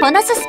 ポナススポーツ。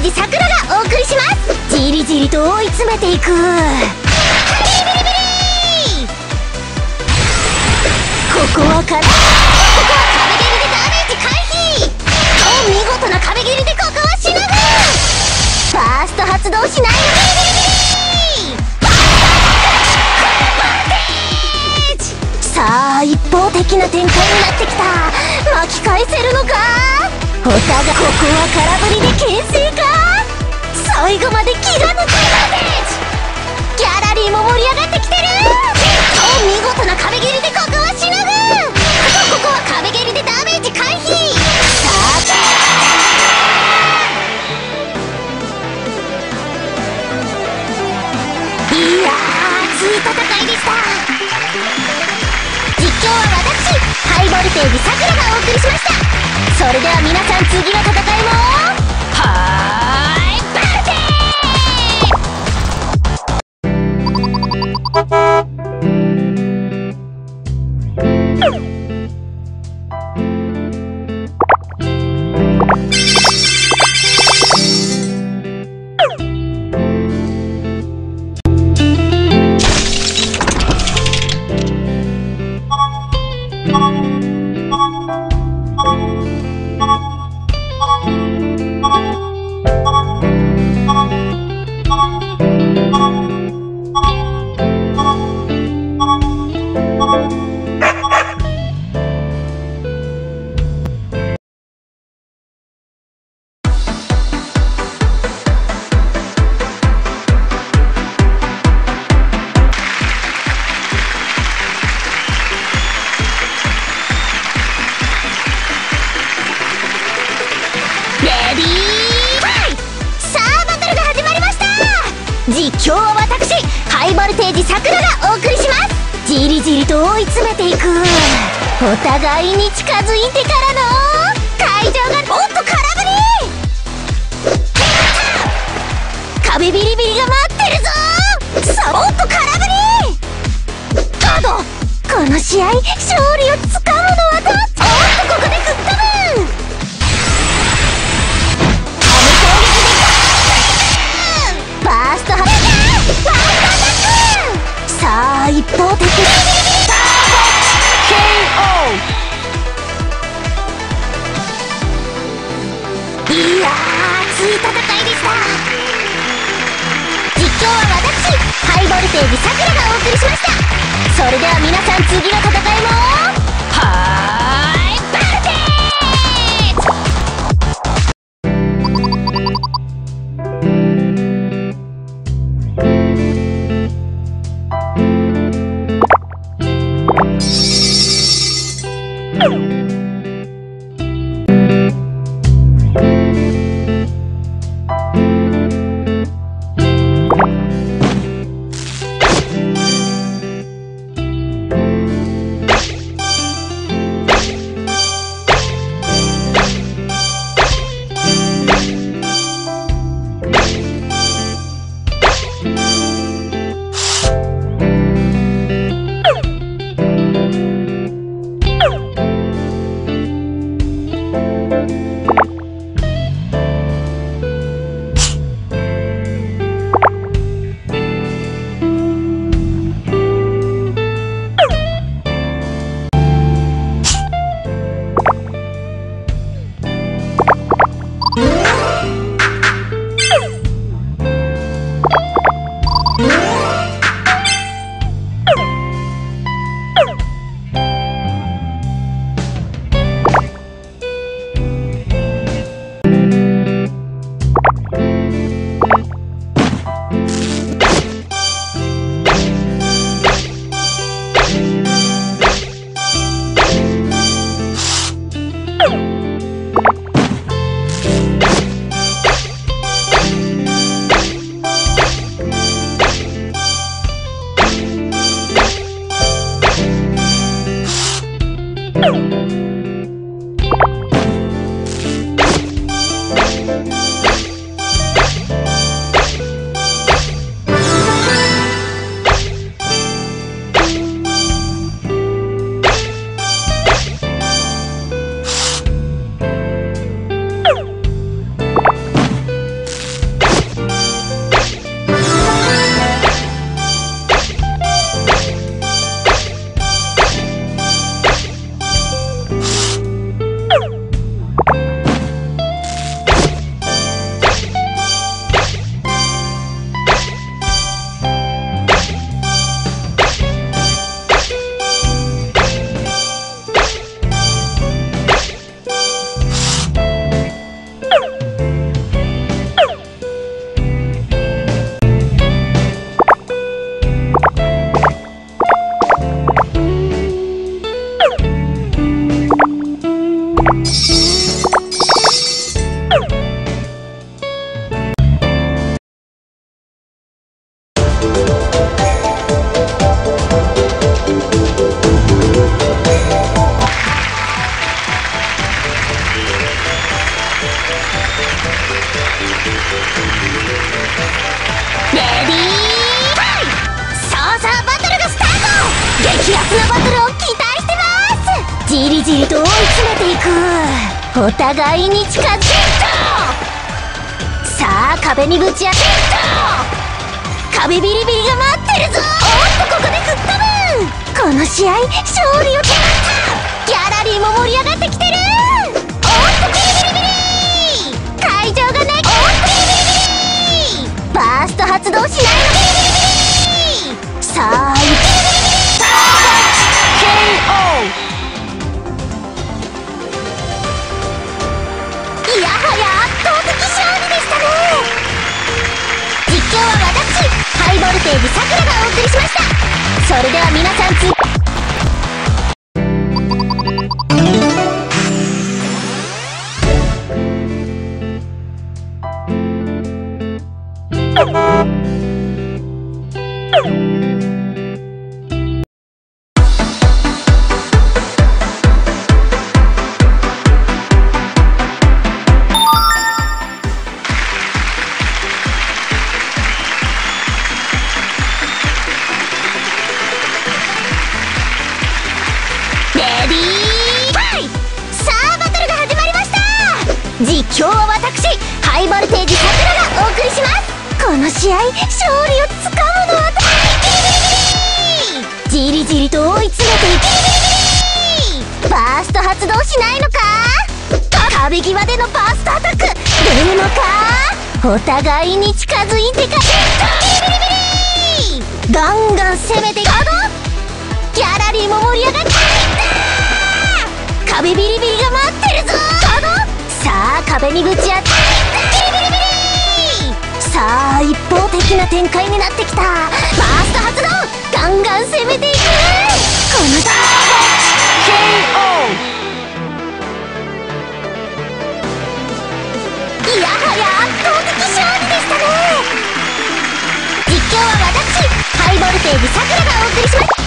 刑事さくらがお送りします。じりじりと追い詰めていく。ビリビリビリ、ここは壁、ここは壁蹴りでダメージ回避。お見事な壁蹴りでここはしのぐ。ファースト発動しないビリビリビリ、バンテージ。さあ一方的な展開になってきた。巻き返せるのか。お互い、ここは空振りで牽制か。最後まで気が抜けません。ギャラリーも盛り上がってきてる。お見事な壁蹴りでここはしのぐ。ここは壁蹴りでダメージ回避。さあ、いや熱い戦いでした。実況は私ハイボルテージさくらがお送りしました。それでは皆さん、次の戦いもハイボルテスのバトルを期待してます。じりじりと追い詰めていく。お互いに近づいた。さあ壁にぶち当てた。壁ビリビリが待ってるぞ。おっとここで吹っ飛ぶ。この試合勝利を手にした。ギャラリーも盛り上がってきてる。バースト発動しないの。さあいやはや圧倒的勝利でしたね。実況は私ハイボルテージさくらがお送りしました。それでは皆さん実況は私ハイボルテージさくらがお送りします。この試合勝利をつかむのはじりじりと追い詰めていく。バースト発動しないのか。壁際でのバーストアタック出るのか。お互いに近づいてかガンガン攻めていく。ギャラリーも盛り上がっていった。壁ビリビリが待ってるぞ。さあ壁にぶち当てた。さあ一方的な展開になってきた。バースト発動。ガンガン攻めていく。この時 KO。 いやはや圧倒的勝利でしたね。実況は私ハイボルテージさくらがお送りしました。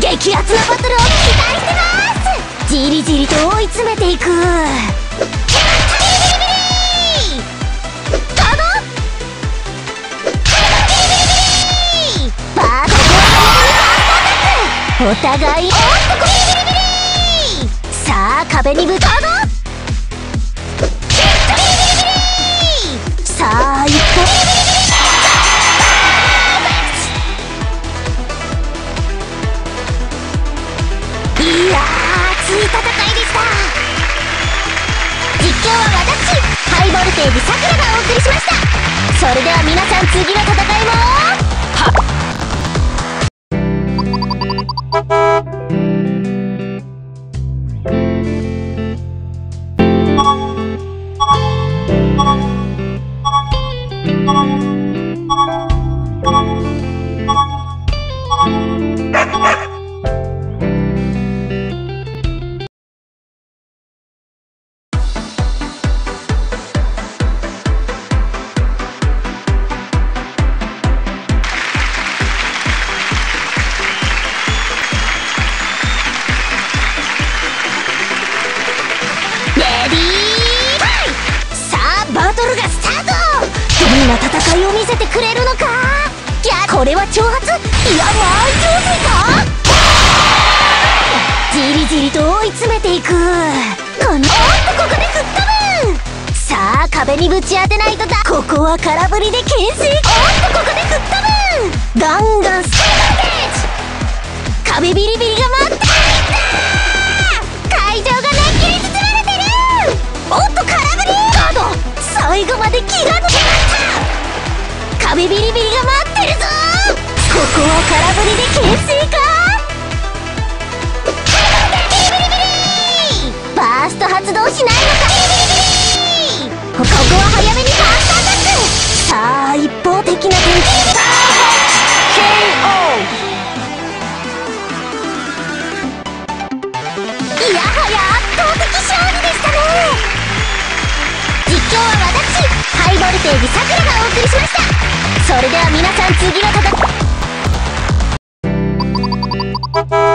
激アツなバトルを期待してます。じりじりと追い詰めていく。お互いさあ壁にぶつかる。さあ一歩いい戦いでした。実況は私ハイボルテージさくらがお送りしました。それでは皆さん次の戦いもくれるのか。いやこれは挑発。いや満潮水か。じりじりと追い詰めていく。このおっとここで吹っ飛ぶ。さあ壁にぶち当てないとだ。ここは空振りで牽制。おっとここで吹っ飛ぶ。ガンガンス壁ビリビリが待っていた。会場が熱気に包まれてる。おっと空振りガード。最後まで気が抜けなかった。壁ビリビリが待ってるぞ。ここは空振りで牽制か。バースト発動しないのか。ここは早い。やはや圧倒的勝利でしたね。実況は私ハイボルテージさくらがお送りしました。それでは皆さん次の戦い